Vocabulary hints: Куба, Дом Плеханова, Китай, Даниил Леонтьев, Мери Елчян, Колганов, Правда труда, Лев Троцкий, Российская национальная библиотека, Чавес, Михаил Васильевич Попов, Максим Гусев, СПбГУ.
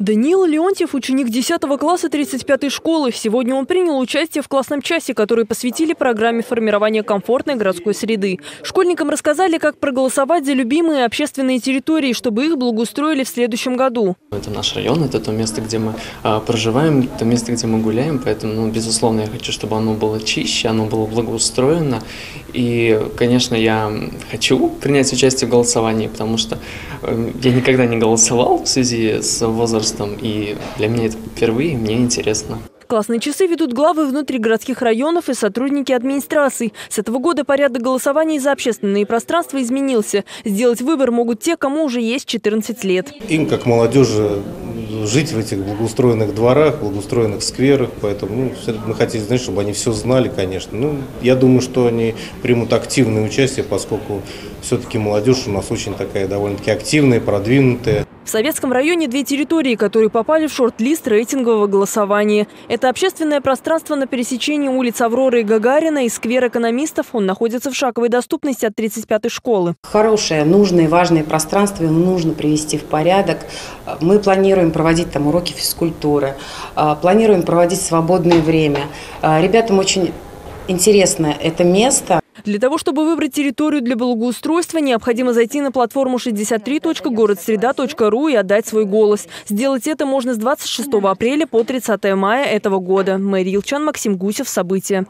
Даниил Леонтьев – ученик 10 класса 35-й школы. Сегодня он принял участие в классном часе, который посвятили программе формирования комфортной городской среды. Школьникам рассказали, как проголосовать за любимые общественные территории, чтобы их благоустроили в следующем году. Это наш район, это то место, где мы проживаем, то место, где мы гуляем. Поэтому, безусловно, я хочу, чтобы оно было чище, оно было благоустроено. И, конечно, я хочу принять участие в голосовании, потому что я никогда не голосовал в связи с возрастом. И для меня это впервые, мне интересно. Классные часы ведут главы внутригородских районов и сотрудники администраций. С этого года порядок голосования за общественные пространства изменился. Сделать выбор могут те, кому уже есть 14 лет. Им, как молодежи, жить в этих благоустроенных дворах, благоустроенных скверах. Поэтому мы хотели, чтобы они все знали, конечно. Я думаю, что они примут активное участие, поскольку все-таки молодежь у нас очень такая довольно-таки активная, продвинутая. В Советском районе две территории, которые попали в шорт-лист рейтингового голосования. Это общественное пространство на пересечении улиц Авроры и Гагарина и сквер экономистов. Он находится в шаговой доступности от 35-й школы. Хорошее, нужное, важное пространство, его нужно привести в порядок. Мы планируем проводить там уроки физкультуры, планируем проводить свободное время. Ребятам очень интересно это место. Для того, чтобы выбрать территорию для благоустройства, необходимо зайти на платформу 63.городсреда.ру и отдать свой голос. Сделать это можно с 26 апреля по 30 мая этого года. Мери Елчян, Максим Гусев. События.